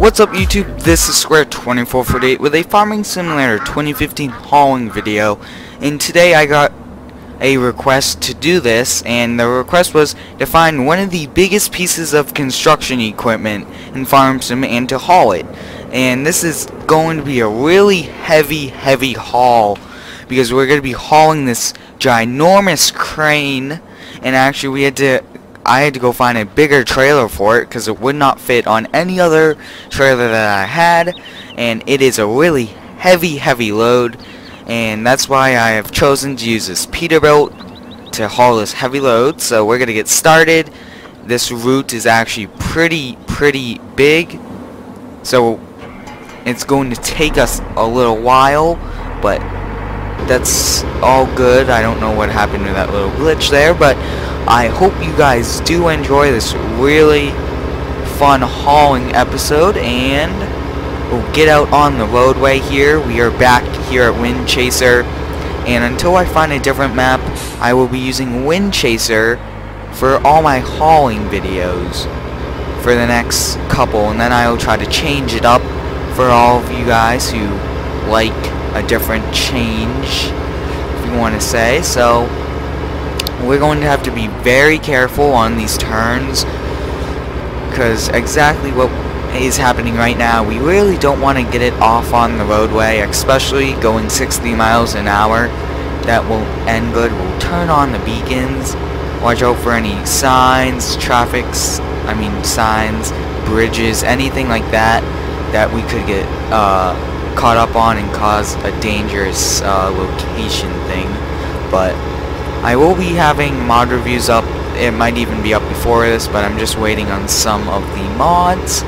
What's up YouTube, this is Square2448 with a Farming Simulator 2015 hauling video, and today I got a request to do this, and the request was to find one of the biggest pieces of construction equipment in Farm Sim and to haul it. And this is going to be a really heavy haul, because we're going to be hauling this ginormous crane, and actually I had to go find a bigger trailer for it because it would not fit on any other trailer that I had, and it is a really heavy load, and that's why I have chosen to use this Peterbilt to haul this heavy load. So we're gonna get started. This route is actually pretty big, so it's going to take us a little while, but that's all good. I don't know what happened to that little glitch there, but I hope you guys do enjoy this really fun hauling episode, and we'll get out on the roadway here. We are back here at Wind Chaser, and until I find a different map, I will be using Wind Chaser for all my hauling videos for the next couple, and then I will try to change it up for all of you guys who like a different change, if you want to say. So we're going to have to be very careful on these turns, because exactly what is happening right now, we really don't want to get it off on the roadway, especially going 60 miles an hour. That will end good. We'll turn on the beacons, watch out for any signs, signs, bridges, anything like that, that we could get caught up on and cause a dangerous location thing. But I will be having mod reviews up. It might even be up before this, but I'm just waiting on some of the mods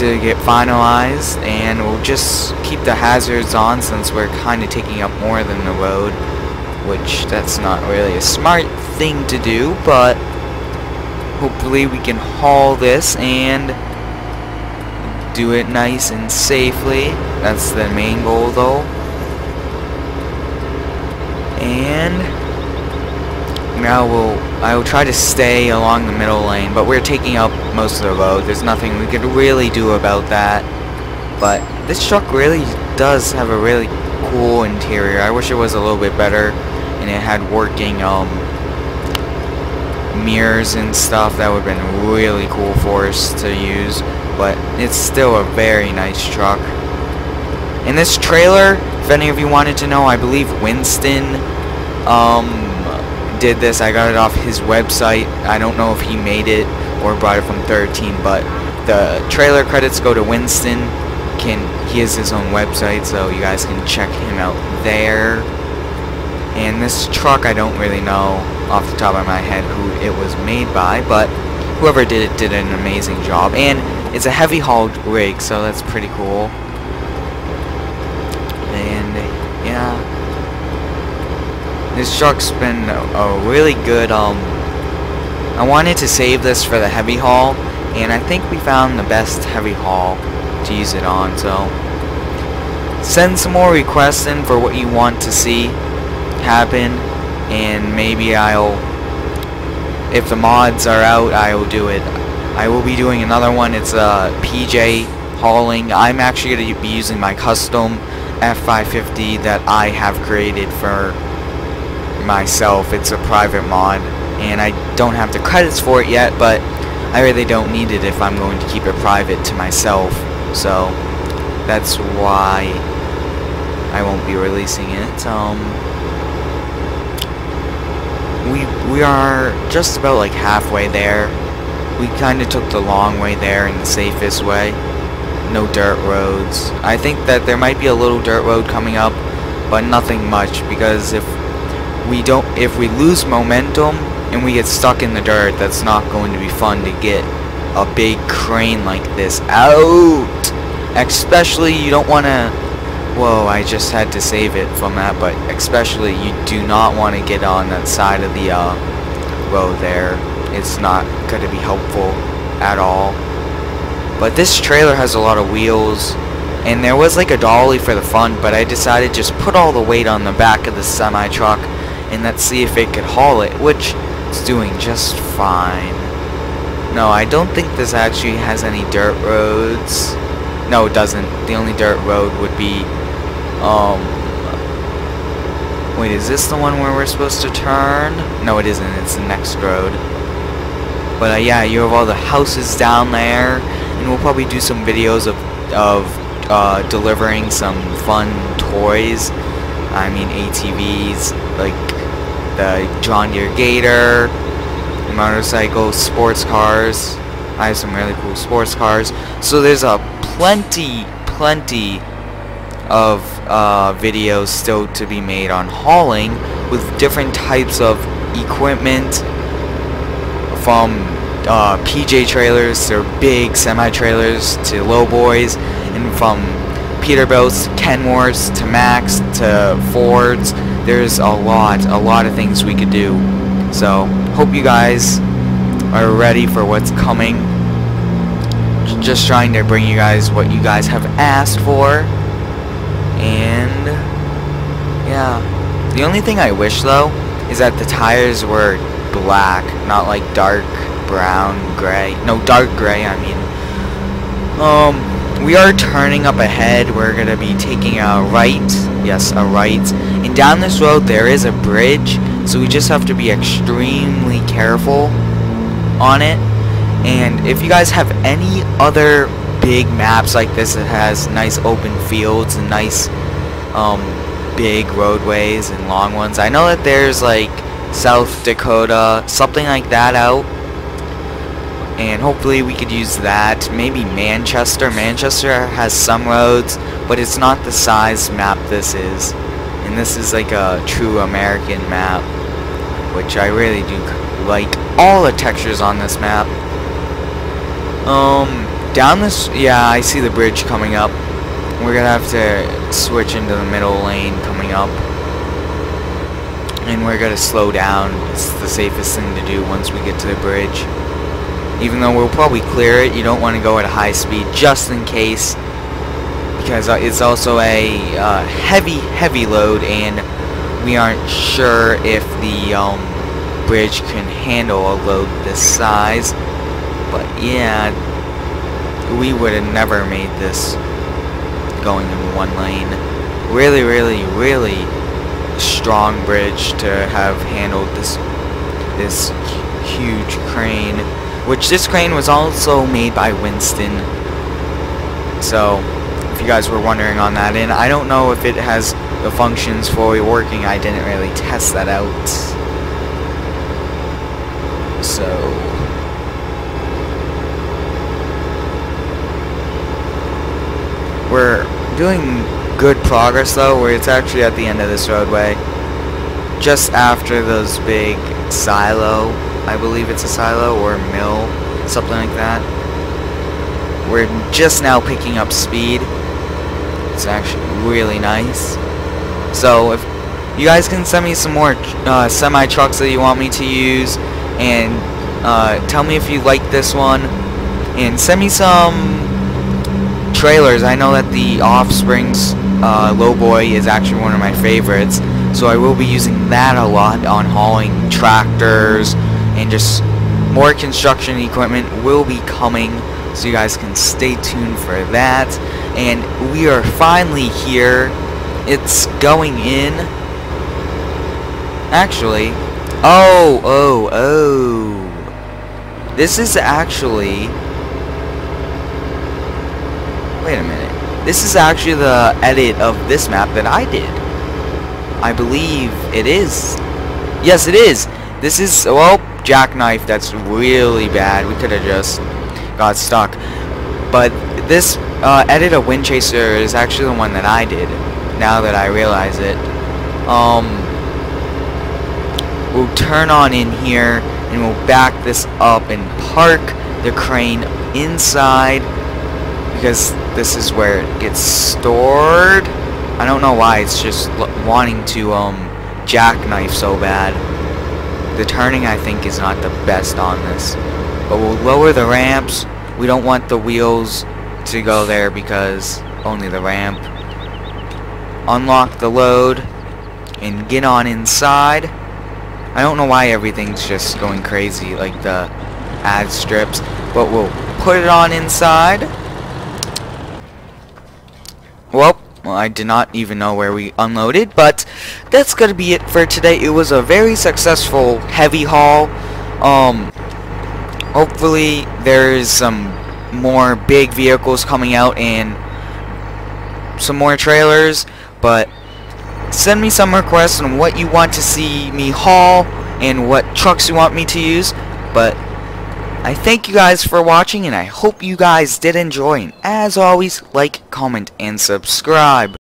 to get finalized, and we'll just keep the hazards on since we're kind of taking up more than the road, which that's not really a smart thing to do, but hopefully we can haul this and do it nice and safely. That's the main goal though. And now I will try to stay along the middle lane, but we're taking up most of the road. There's nothing we could really do about that. But this truck really does have a really cool interior. I wish it was a little bit better and it had working mirrors and stuff. That would have been really cool for us to use, but it's still a very nice truck. And this trailer, if any of you wanted to know, I believe Winston did this. I got it off his website. I don't know if he made it or brought it from 13, but the trailer credits go to Winston. He has his own website, so you guys can check him out there. And this truck, I don't really know off the top of my head who it was made by, but whoever did it did an amazing job. And it's a heavy hauled rig, so that's pretty cool. This truck's been a really good, I wanted to save this for the heavy haul, and I think we found the best heavy haul to use it on. So send some more requests in for what you want to see happen, and maybe if the mods are out, I will do it. I will be doing another one. It's PJ hauling. I'm actually going to be using my custom F550 that I have created for myself. It's a private mod, and I don't have the credits for it yet, but I really don't need it if I'm going to keep it private to myself, so that's why I won't be releasing it. We are just about like halfway there. We kinda took the long way there and the safest way. No dirt roads. I think that there might be a little dirt road coming up, but nothing much, because if we lose momentum and we get stuck in the dirt, that's not going to be fun to get a big crane like this out. Especially you don't want to, whoa, I just had to save it from that, but especially you do not want to get on that side of the road there. It's not going to be helpful at all. But this trailer has a lot of wheels, and there was like a dolly for the front, but I decided just put all the weight on the back of the semi truck, and let's see if it could haul it, which it's doing just fine. No, I don't think this actually has any dirt roads. No, it doesn't. The only dirt road would be, wait, is this the one where we're supposed to turn? No, it isn't. It's the next road. But yeah, you have all the houses down there, and we'll probably do some videos of delivering some fun toys. I mean ATVs, like the John Deere Gator, motorcycles, sports cars. I have some really cool sports cars. So there's a plenty of videos still to be made on hauling with different types of equipment, from PJ trailers to big semi-trailers to LowBoys, and from Peterbilts, Kenworths, to Max, to Fords. There's a lot of things we could do. So hope you guys are ready for what's coming. Just trying to bring you guys what you guys have asked for. And yeah, the only thing I wish though is that the tires were black, not like dark brown gray. No, dark gray, I mean. We are turning up ahead. We're gonna be taking a right. Yes, a right. And down this road there is a bridge, so we just have to be extremely careful on it. And if you guys have any other big maps like this that has nice open fields and nice big roadways and long ones, I know that there's like South Dakota, something like that out. And hopefully we could use that. Maybe Manchester. Manchester has some roads, but it's not the size map this is. And this is like a true American map, which I really do like all the textures on this map. Down this, yeah, I see the bridge coming up. We're gonna have to switch into the middle lane coming up. And we're gonna slow down. It's the safest thing to do once we get to the bridge. Even though we'll probably clear it, you don't want to go at a high speed, just in case, because it's also a heavy load, and we aren't sure if the bridge can handle a load this size. But yeah, we would have never made this going in one lane. Really strong bridge to have handled this huge crane. Which this crane was also made by Winston. So, if you guys were wondering on that, and I don't know if it has the functions fully working. I didn't really test that out. So, we're doing good progress though. Where it's actually at the end of this roadway, just after those big silo. I believe it's a silo or a mill, something like that. We're just now picking up speed. It's actually really nice. So if you guys can send me some more semi-trucks that you want me to use, and tell me if you like this one, and send me some trailers. I know that the Offsprings LowBoy is actually one of my favorites, so I will be using that a lot on hauling tractors. And just more construction equipment will be coming, so you guys can stay tuned for that. And we are finally here. It's going in. Actually, oh. This is actually, wait a minute. This is actually the edit of this map that I did. I believe it is. Yes, it is. This is, well, jackknife, that's really bad. We could have just got stuck. But this edit of Wind Chaser is actually the one that I did, now that I realize it. We'll turn on in here, and we'll back this up and park the crane inside, because this is where it gets stored. I don't know why it's just wanting to jackknife so bad. The turning, I think, is not the best on this. But we'll lower the ramps. We don't want the wheels to go there, because only the ramp. Unlock the load and get on inside. I don't know why everything's just going crazy. Like the ag strips, but we'll put it on inside. Well, I did not even know where we unloaded, but that's gonna be it for today. It was a very successful heavy haul. Hopefully there's some more big vehicles coming out and some more trailers, but send me some requests on what you want to see me haul and what trucks you want me to use. But I thank you guys for watching, and I hope you guys did enjoy, and as always, like, comment, and subscribe.